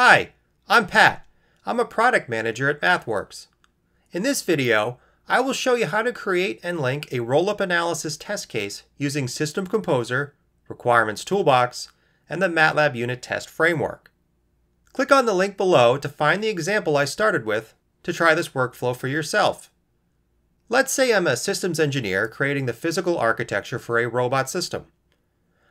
Hi, I'm Pat. I'm a product manager at MathWorks. In this video, I will show you how to create and link a roll-up analysis test case using System Composer, Requirements Toolbox, and the MATLAB Unit Test Framework. Click on the link below to find the example I started with to try this workflow for yourself. Let's say I'm a systems engineer creating the physical architecture for a robot system.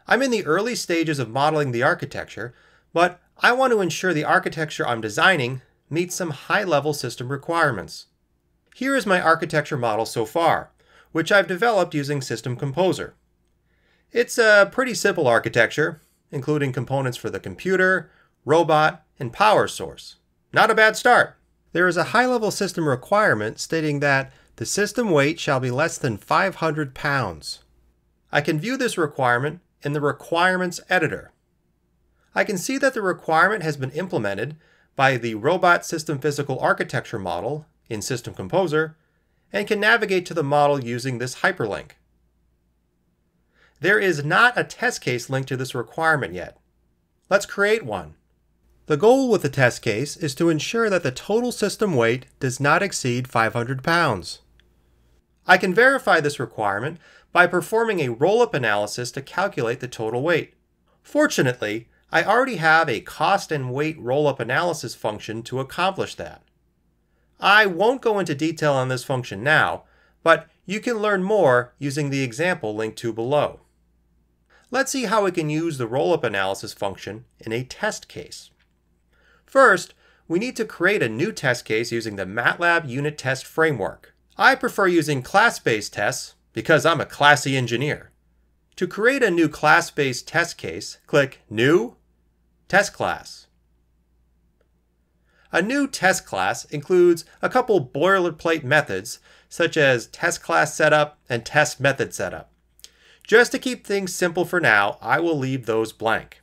I'm in the early stages of modeling the architecture, but I want to ensure the architecture I'm designing meets some high-level system requirements. Here is my architecture model so far, which I've developed using System Composer. It's a pretty simple architecture, including components for the computer, robot, and power source. Not a bad start. There is a high-level system requirement stating that the system weight shall be less than 500 pounds. I can view this requirement in the Requirements editor. I can see that the requirement has been implemented by the Robot System Physical Architecture model in System Composer and can navigate to the model using this hyperlink. There is not a test case linked to this requirement yet. Let's create one. The goal with the test case is to ensure that the total system weight does not exceed 500 pounds. I can verify this requirement by performing a roll-up analysis to calculate the total weight. Fortunately, I already have a cost and weight roll-up analysis function to accomplish that. I won't go into detail on this function now, but you can learn more using the example linked to below. Let's see how we can use the roll-up analysis function in a test case. First, we need to create a new test case using the MATLAB Unit Test Framework. I prefer using class-based tests because I'm a classy engineer. To create a new class-based test case, click New, Test Class. A new test class includes a couple boilerplate methods, such as test class setup and test method setup. Just to keep things simple for now, I will leave those blank.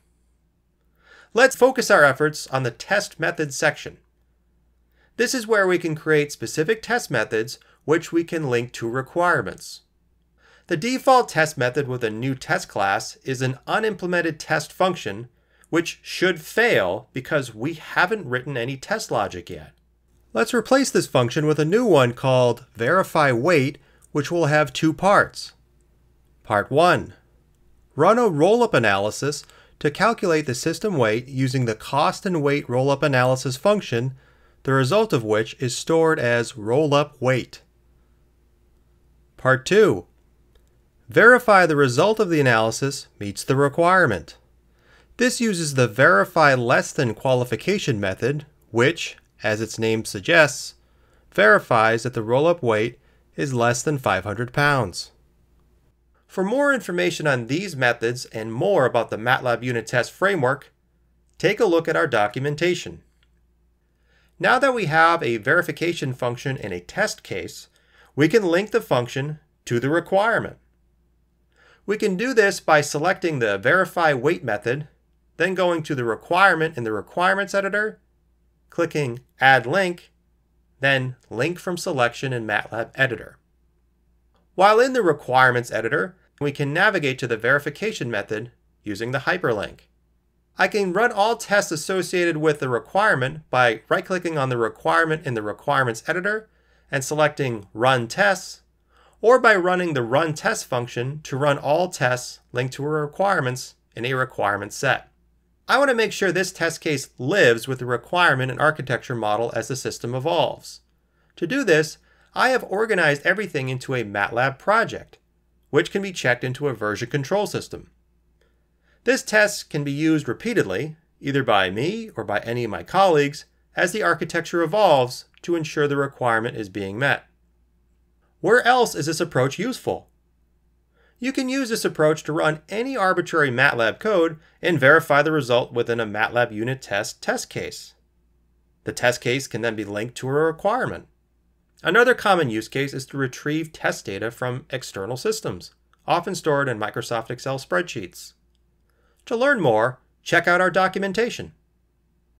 Let's focus our efforts on the test method section. This is where we can create specific test methods which we can link to requirements. The default test method with a new test class is an unimplemented test function, which should fail because we haven't written any test logic yet. Let's replace this function with a new one called verifyWeight, which will have two parts. Part 1. Run a roll-up analysis to calculate the system weight using the cost and weight roll-up analysis function, the result of which is stored as roll-up weight. Part 2. Verify the result of the analysis meets the requirement. This uses the verify less than qualification method, which, as its name suggests, verifies that the roll-up weight is less than 500 pounds. For more information on these methods and more about the MATLAB Unit Test Framework, take a look at our documentation. Now that we have a verification function in a test case, we can link the function to the requirement. We can do this by selecting the verifyWeight method, then going to the requirement in the Requirements editor, clicking Add Link, then Link from Selection in MATLAB Editor. While in the Requirements editor, we can navigate to the verification method using the hyperlink. I can run all tests associated with the requirement by right-clicking on the requirement in the Requirements editor and selecting Run Tests, or by running the Run Test function to run all tests linked to requirements in a requirement set. I want to make sure this test case lives with the requirement and architecture model as the system evolves. To do this, I have organized everything into a MATLAB project, which can be checked into a version control system. This test can be used repeatedly, either by me or by any of my colleagues, as the architecture evolves to ensure the requirement is being met. Where else is this approach useful? You can use this approach to run any arbitrary MATLAB code and verify the result within a MATLAB unit test case. The test case can then be linked to a requirement. Another common use case is to retrieve test data from external systems, often stored in Microsoft Excel spreadsheets. To learn more, check out our documentation.